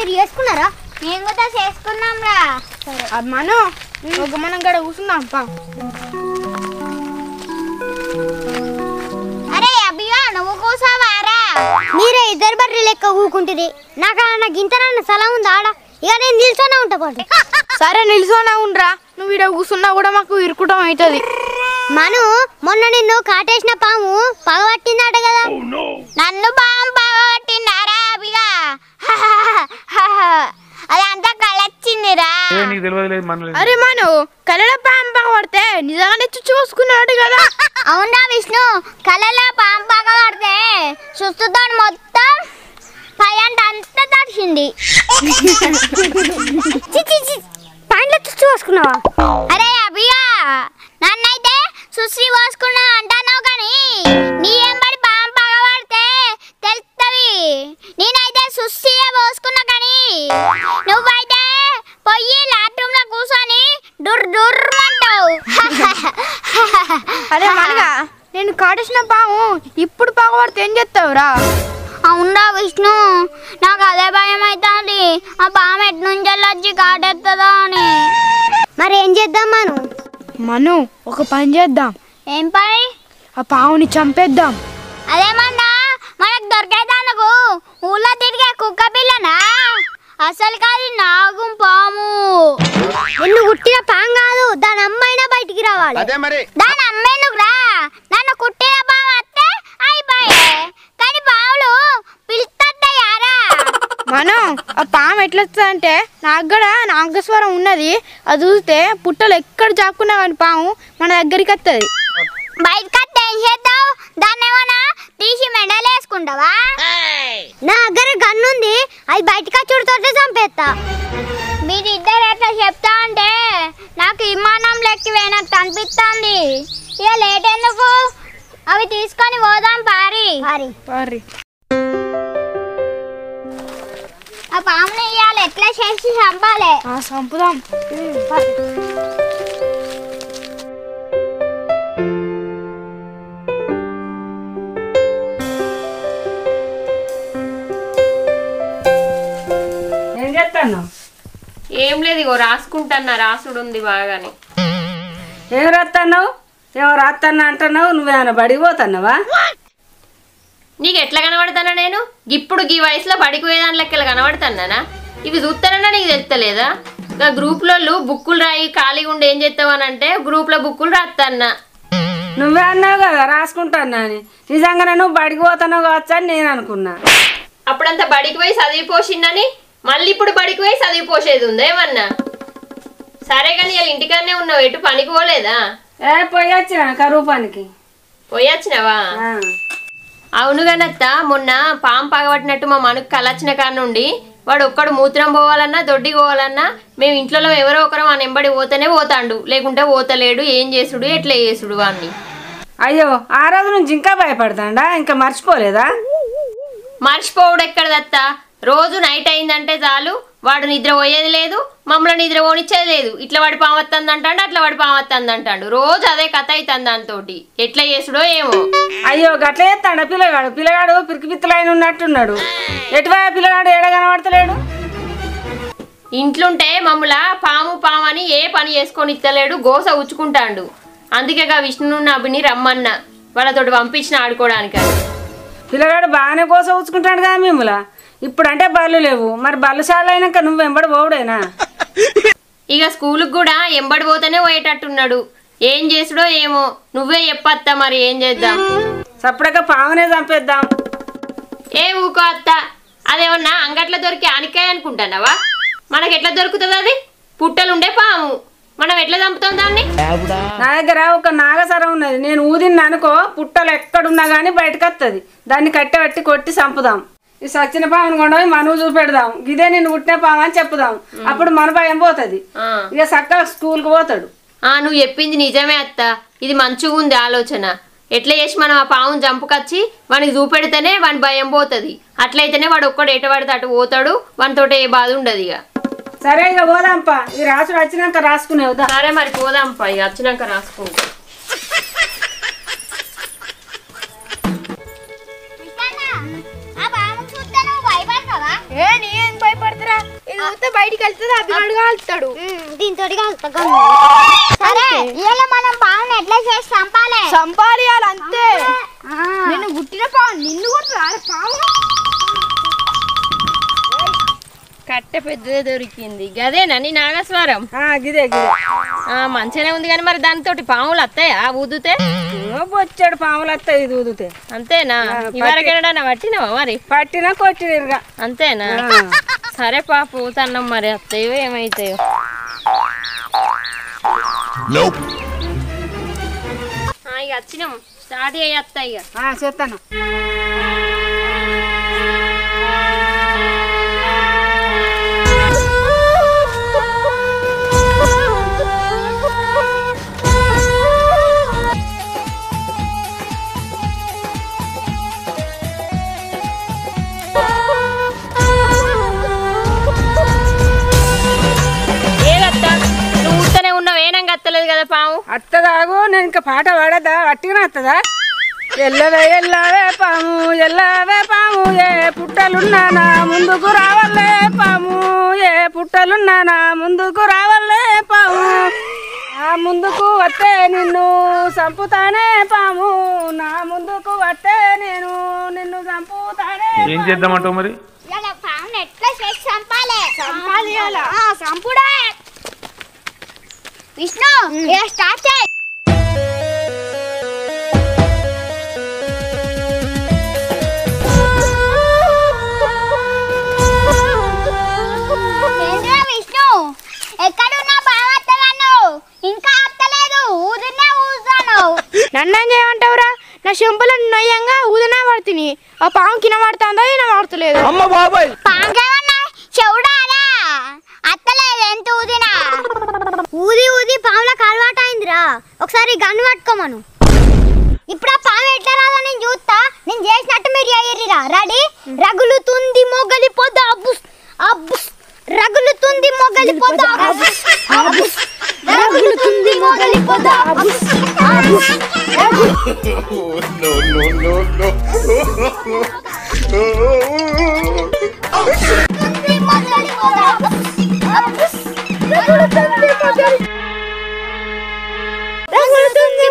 मनो मन कूसंदा अरे अभिया इधर बर्री ऊकटी गिंतना सला आड़ा इक निचोना उठा सर निचोना उड़ा वीड कूसनाटम इतनी मनु मोन्न निन्नु काटेसिन पामु पगवट्टिंदट कदा नन्नु पामु पगवट्टिनारा अबिगा अदि अंत कलचिंदिरा ए नीकु तेलुवदलेदु मनु अरे मनु कलल पामु पगवट्टे निजंगाने चुच्चु पोसुकुन्नाडु कदा अवुना विष्णु कलल पामु पगवट्टे चुच्चुतोनि मोत्तं पयंट अंता तडिसिंदि ची ची ची पांडल चुच्चु पोसुकुन्नावा अरे अबिगा नन्नैते सुश्री वास्कुना अंडा नो गनी नी एंबडी पाम पगवड़ते तेलतवी नी नाइते सुश्री वास्कुना गनी नु बाइते पोई लाटरूम ला कुसोनी डुर डुर मंटाव अरे मनगा नेनु काटेसिन पावु इप्पुडु पगवड़ते एं चेत्तावरा అవునా విష్ణు నాకు అదే భయం అయితాంది ఆ బామ ఎట్ నుంచి వచ్చి కాటేస్తదా అని మరి ఏం చేద్దాం మను మను ఒక పని చేద్దాం ఏం పని ఆ పావుని చంపేద్దాం అదేమన్నా మనకు దొరికేదానకు ఊళ్ళో తిరిగే కుక్క పిల్లనా అసలు కాదు నాగుం పాము నిన్ను కుట్టిన పాము కాదు దాని అమ్మైనా బయటికి రావాలి అదే మరి దాని అమ్మైను రా నన్ను కుట్టిన పాము అత్తే అయిపోయే కానీ పావులు పిల్తద్దయారా మను ఆ పాము ఎట్లొస్తదంటే నాగడ నాగస్వరం ఉన్నది అది చూస్తే పుట్టలు ఎక్కడ జాక్కున్నా గాని పాము మన దగ్గరికి వస్తది బైట్ కట్ చేద్దాం దానేమన్నా తీసి మెడలేసుకుంటావా నా దగ్గర గన్ ఉంది అది బైట్ కట్ చూడతోటే చంపేస్తా మీరు ఇద్దరు ఎట్లా చెప్తా అంటే నాకు విమానం లెక్కి వేనట్టు అనిపిస్తుంది ఇక లేట్ ఎందుకు అవి తీసుకొని పోదాం పారి పారి పారి ఆ పాముని ఇయాల ఎట్లా చేసి చంపాలి ఆ చంపుదాం పారి నేను చేస్తాను ఏం లేదు ఇగో రాసుకుంటానా రాసుడు ఉంది బాగానే ఏం రాస్తాను ఏమో రాస్తానా అంటావు నువ్వేనా బడికి పోతావా నీకు ఎట్లా కనబడతానా నేను ఇప్పుడు ఈ వయసులో బడికి పోయేదానిలెక్కల కనబడతానా ఇవి చూస్తానన్నా నీకు తెలుస్తలేదా నా గ్రూప్ లోళ్ళు బుక్కులు రాయి ఖాళీగా ఉండి ఏం చేస్తావనంటే గ్రూప్ లో బుక్కులు రాస్తానా నువ్వే అన్నావు కదా రాసుకుంటానా అని నిజంగానే నువ్వు బడికి పోతానో కావచ్చా నేను అనుకున్నా అప్పుడంతా బడికి పోయి చదివిపోసినని మళ్ళీ ఇప్పుడు బడికి పోయి చదివిపోసేది ఉందా ఏమన్నా సరే గాని ఇల్ల ఇంటికానే ఉన్నావు ఎటు పనికి పోలేదా ఏ పోయొచ్చినా కరువు పనికి పోయొచ్చినావా అవును గనత్త మొన్న పాము పగబట్టినట్టు మా మనుకు కలచిన కాడ నుండి వాడు ఒక్కడు మూత్రం పోవాలన్నా దొడ్డి పోవాలన్నా మేము ఇంట్లో ఎవరో ఒకరు ఆ నెంబడి పోతేనే పోతాండు లేకుంటే పోతలేడు ఏం చేసుడు ఎట్లా చేసుడు వాణ్ణి అయ్యో ఆ రోజు నుంచి ఇంకా భయపడతాండా ఇంకా మర్చిపోలేదా మర్చిపోవుడు ఎక్కడదత్త రోజు నైట్ అయిందంటే చాలు వాడు నిద్ర పోయేది లేదు మమ్మల్ని నిద్ర పోనిచ్చేది లేదు ఇట్లా వాడి పాము వస్తుంది అంటాడు అట్లా వాడి పాము వస్తుంది అంటాడు రోజు అదే కథ అవుతుంది దానితోటి ఎట్లా చేసుడో ఏమో అయ్యో గట్లే తండ పిల్లగాడు పిల్లగాడు పిరికి పిత్తలైన ఉన్నట్టున్నాడు ఎటువా పిల్లగాడు ఏడ కనబడతలేడు ఇంట్లుంటే మమ్మల్ని పాము పాము అని ఏ పని చేసుకొని ఇస్తలేడు గోస ఉచ్చుకుంటాడు అందుకేగా విష్ణును అభిని రమ్మన్న వాళ్ళతోటి పంపించిన ఆడుకోవడానికి పిల్లగాడు బాగానే గోస ఉచ్చుకుంటాడు కదా మిమ్మల్ని ఇప్పుడంటే బళ్ళు లేవు మరి బళ్ళశాల అయినాక నువ్వు ఎంబడి పోవుడేనా ఇక స్కూలుకు కూడా ఎంబడి పోతనే పోయేటట్టున్నాడు ఏం చేసుడో ఏమో నువ్వే చెప్పత్తా మరి ఏం చేద్దాం సప్పుడక పావునే చంపేద్దాం ఏ ఊకో అత్త అదేమన్నా అంగట్లో దొరికి ఆనికాయ అనుకుంటావా మనకి ఎట్లా దొరుకుతుంది అది పుట్టలుండే పాము మనం ఎట్లా చంపుతాం దాన్ని నా దగ్గర ఒక నాగసరం ఉన్నది నేను ఊదిన అనుకో పుట్టలు ఎక్కడున్నా గానీ బయటకు వస్తది దాన్ని కట్టబెట్టి కొట్టి చంపుదాం ఈ సచ్చిన పామును కొండవి మనువు చూపెడదాం ఇదే నేను పుట్టిన పాము అని చెప్పుదాం అప్పుడు మన భయం పోతుంది ఇక చక్కగా స్కూల్కి పోతాడు నువ్వు చెప్పింది నిజమే అత్త ఇది మంచిగా ఉంది ఆలోచన ఎట్లా చేసి మనం ఆ పామును చంపుకొచ్చి వానికి చూపెడితేనే వాని భయం పోతుంది అట్లయితేనే వాడు ఒక్కడు ఎటబడితే అటు పోతాడు వానితోటి ఏ బాధ ఉండదు ఇక సరే ఇక పోదాంపా ఈ రాసుడు వచ్చినాక రాసుకునేవు సరే మరి పోదాంపా ఇక వచ్చినాక రాసుకుంటా ఏ నీ ఏం భయపడతరా తాగితే బయటికి వెళ్తది అది నడుగా అల్తాడు దీని తోడిగా అల్తగా సరే ఇయల మనం పావుని ఎట్లా చేసి సంపాలే సంపాలియాలి అంతే నేను గుట్టిన పావు నిన్ను కొట్టరా పావు కట్ట పెద్దదే దొరికింది గదేనా నీ నాగస్వరం ఆ గిదే గిదే ఆ మంచనే ఉంది గాని మరి దాని తోటి పావులు అత్తాయా ఊదుతే బొచ్చడు పావులు అత్తాయి ఇది ఊదుతే అంతేనా ఇవరకెనడన పట్టినా మరి పట్టినా కొట్టినిరుగా అంతేనా సరే పాపు తన్నం మరి అత్తాయో ఏమైతాయో నోప్ ఆ ఇక అచ్చినం స్టార్ట్ చేయత్తాయిగా ఆ చేస్తాను అత్తదాగు నేను ఇంకా పాట పాడదా అట్టినా అత్తదా ఎల్లవే ఎల్లవే పాము ఏ పుట్టలున్నా నా ముందుకు రావలే పాము ఏ పుట్టలున్నా నా ముందుకు రావలే పాము ఆ ముందుకు వస్తే నిన్ను సంపుతానే పాము నా ముందుకు వస్తే నేను నిన్ను సంపుతానే ఏం చేద్దామంటావు మరి ఇలా పాము ఎట్లా చేసి సంపాలే సంపాలియాల ఆ సంపుడా विष्णु ये स्टार्ट है ఏంద్ర విష్ణు ఎక్కడున్నా బావత్తవను ఇంకా అత్తలేదు ఊదనే ఊసాను నన్నేం చేయంటావురా నా శంపుల నొయ్యంగా ఊదనే వర్తిని ఆ పావు కిన వర్తందో ఇన వర్తలేదు అమ్మ బాబాయ్ పాంగవన్న చెవుడారా అత్తలేదు ఎంత ఊదినా ఊది ఊది పావుల కాల్వాటైందిరా ఒకసారి గన్ను పట్టుకో మను ఇప్పుడు ఆ పావు ఎట్లా రాదో నేను చూస్తా నేను చేసినట్టు మీరు అయ్యిరిరా రెడీ రగులుతుంది మొగలిపోద అబ్బుస్ అబ్బుస్ రగులుతుంది మొగలిపోద అబ్బుస్ అబ్బుస్ రగులుతుంది మొగలిపోద అబ్బుస్ అబ్బుస్ నో నో నో నో రగులుతుంది మొగలిపోద అబ్బుస్ అబ్బుస్ రగులుతుంది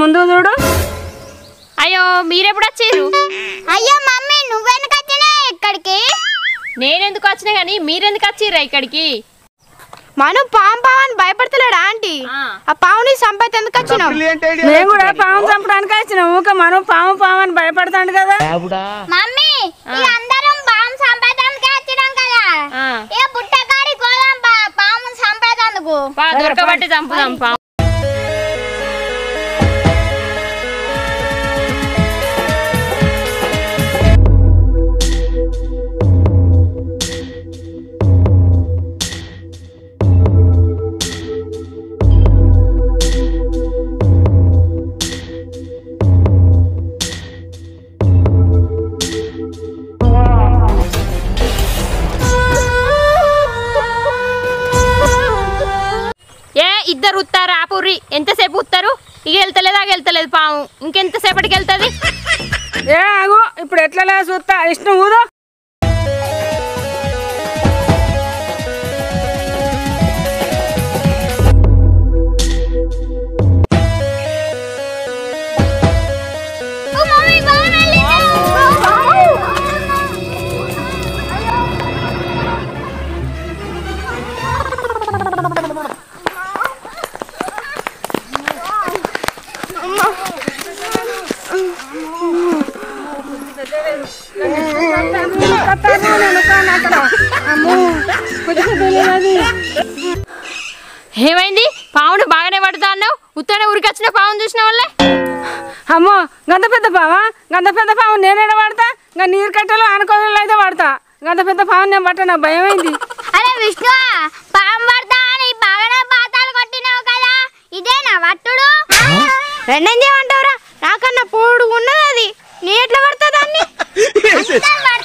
ముందు చూడు అయ్యో మీరెప్పుడు వచ్చారు అయ్యో మమ్మీ నువ్వెందుకు వచ్చినా ఇక్కడికి నేను ఎందుకు వచ్చినా గానీ మీరెందుకు వచ్చారు ఇక్కడికి మను పాము పావని భయపడతలేడా ఆంటీ ఆ పావుని సంపేత ఎందుకు వచ్చినావు నేను కూడా పాము చంపడానికి వచ్చినా ఊక మను పాము పావని భయపడతాండు కదా మమ్మీ ఇది అందరం పాము సంపేతానికి వచ్చినాం కదా ఏ బుట్టగాడి గోలం పాము సంపేతందుకు పా దొరకబట్టి చంపుదాం పా ఇద్దరు ఉత్తారు ఆపుర్రి ఎంతసేపు ఉత్తారు ఇక వెళ్తలేదు ఆగ వెళ్తలేదు పాము ఇంకెంతసేపటికి వెళ్తుంది ఏ ఆగు ఇప్పుడు ఎట్లా చూస్తా ఇష్టం ఊరు ఏమైంది పావును బాగానే పడుతా అన్నావు ఉత్తనే ఉరికొచ్చిన పావును చూసిన వాళ్ళే అమ్మో గంద పెద్ద పావా గంద పెద్ద పావు నేనేడ వాడతా ఇంకా నీరు కట్టలు అనుకోవలే అయితే వాడతా గంద పెద్ద పావు నేను పట్ట నాకు భయమైంది అరే విష్ణు పావు వాడతా అని బాగా బాతాలు కొట్టినావు కదా ఇదేనా వట్టుడు రెండేం చేయమంటావరా నాకన్నా పొడుగున్నది అది నీ ఎట్లా పడతా దాన్ని